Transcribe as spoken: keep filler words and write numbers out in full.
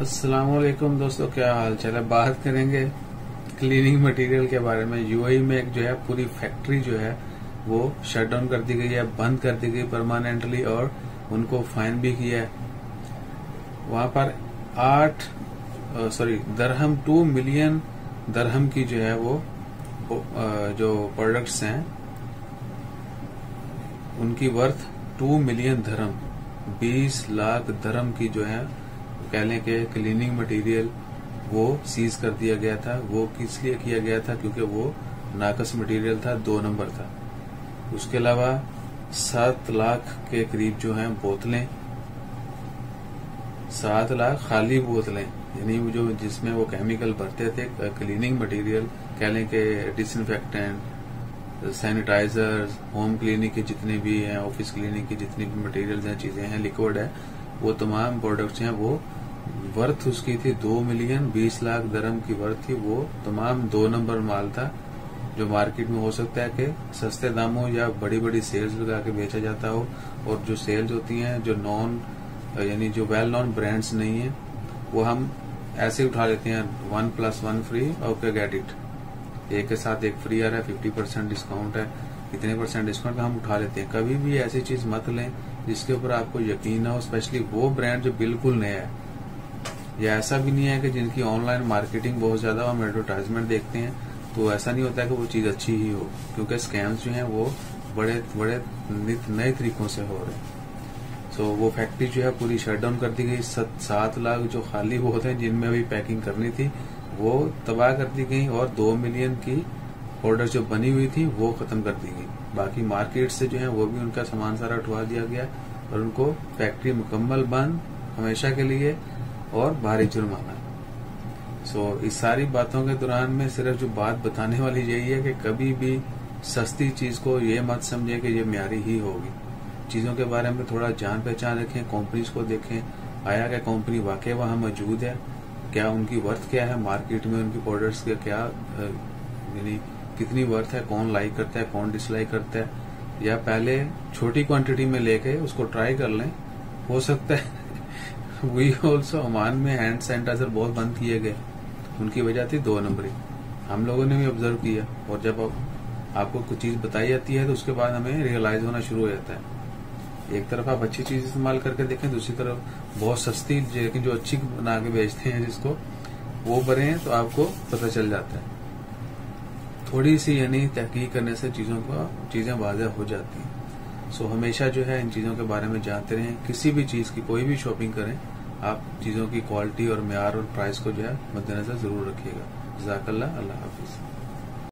अस्सलामुअलैकुम दोस्तों, क्या हाल चाल है। बात करेंगे क्लीनिंग मटेरियल के बारे में। यूएई में एक जो है पूरी फैक्ट्री जो है वो शट डाउन कर दी गई है, बंद कर दी गई परमानेंटली, और उनको फाइन भी किया है। वहां पर आठ सॉरी दरहम टू मिलियन दरहम की जो है वो जो प्रोडक्ट्स हैं उनकी वर्थ टू मिलियन दरहम, बीस लाख दरहम की जो है कह लें कि क्लीनिंग मटेरियल वो सीज कर दिया गया था। वो किस लिए किया गया था? क्योंकि वो नाकस मटेरियल था, दो नंबर था। उसके अलावा सात लाख के करीब जो हैं बोतलें, सात लाख खाली बोतलें, यानी वो जो जिसमें वो केमिकल भरते थे, क्लीनिंग मटेरियल कह लें कि डिसइंफेक्टेंट, सैनिटाइजर, होम क्लीनिंग के जितने भी हैं, ऑफिस क्लीनिंग के जितने भी मटेरियल हैं, चीजें हैं, लिक्विड है, वो तमाम प्रोडक्ट्स हैं। वो वर्थ उसकी थी दो मिलियन बीस लाख दरहम की वर्थ थी। वो तमाम दो नंबर माल था जो मार्केट में हो सकता है कि सस्ते दामों या बड़ी बड़ी सेल्स लगा के बेचा जाता हो। और जो सेल्स होती हैं जो नॉन यानी जो वेल नॉन ब्रांड्स नहीं है वो हम ऐसे उठा लेते हैं, one plus one free, okay get it, एक के साथ एक फ्री आ रहा है, फिफ्टी परसेंट डिस्काउंट है, इतने परसेंट डिस्काउंट हम उठा लेते हैं। कभी भी ऐसी चीज मत लें जिसके ऊपर आपको यकीन ना हो, स्पेशली वो ब्रांड जो बिल्कुल नया है। या ऐसा भी नहीं है कि जिनकी ऑनलाइन मार्केटिंग बहुत ज्यादा हो, हम एडवर्टाइजमेंट देखते हैं तो ऐसा नहीं होता है कि वो चीज अच्छी ही हो, क्योंकि स्कैम्स जो हैं वो बड़े बड़े नए तरीकों से हो रहे हैं। तो वो फैक्ट्री जो है पूरी शट डाउन कर दी गई। सात लाख जो खाली बोतलें हैं जिनमें अभी पैकिंग करनी थी वो तबाह कर दी गई, और दो मिलियन की ऑर्डर जो बनी हुई थी वो खत्म कर दी गई। बाकी मार्केट से जो है वो भी उनका सामान सारा उठवा दिया गया और उनको फैक्ट्री मुकम्मल बंद हमेशा के लिए और भारी जुर्माना। सो so, इस सारी बातों के दौरान में सिर्फ जो बात बताने वाली यही है कि कभी भी सस्ती चीज को ये मत समझें कि ये म्यारी ही होगी। चीजों के बारे में थोड़ा जान पहचान रखें, कंपनीज को देखें, आया क्या कंपनी वाकई वहां मौजूद है, क्या उनकी वर्थ क्या है, मार्केट में उनकी प्रोडक्ट्स के क्या यानी कितनी वर्थ है, कौन लाइक करता है, कौन डिसलाइक करता है। या पहले छोटी क्वांटिटी में लेके उसको ट्राई कर लें। हो सकता है वी ऑल्सो ओमान में हैंड सैनिटाइजर बहुत बंद किए गए, उनकी वजह थी दो नंबरी। हम लोगों ने भी ऑब्जर्व किया, और जब आपको कुछ चीज बताई जाती है तो उसके बाद हमें रियलाइज होना शुरू हो जाता है। एक तरफ आप अच्छी चीज इस्तेमाल करके देखें, दूसरी तरफ बहुत सस्ती लेकिन जो अच्छी बना के बेचते हैं जिसको वो भरे हैं, तो आपको पता चल जाता है। थोड़ी सी यानी तहकीक करने से चीजों का चीजें वाजह हो जाती हैं। सो so, हमेशा जो है इन चीजों के बारे में जानते रहें। किसी भी चीज की कोई भी शॉपिंग करें आप चीजों की क्वालिटी और म्यार और प्राइस को जो है मद्देनजर जरूर रखिएगा। जज़ाकल्लाह, अल्लाह हाफिज।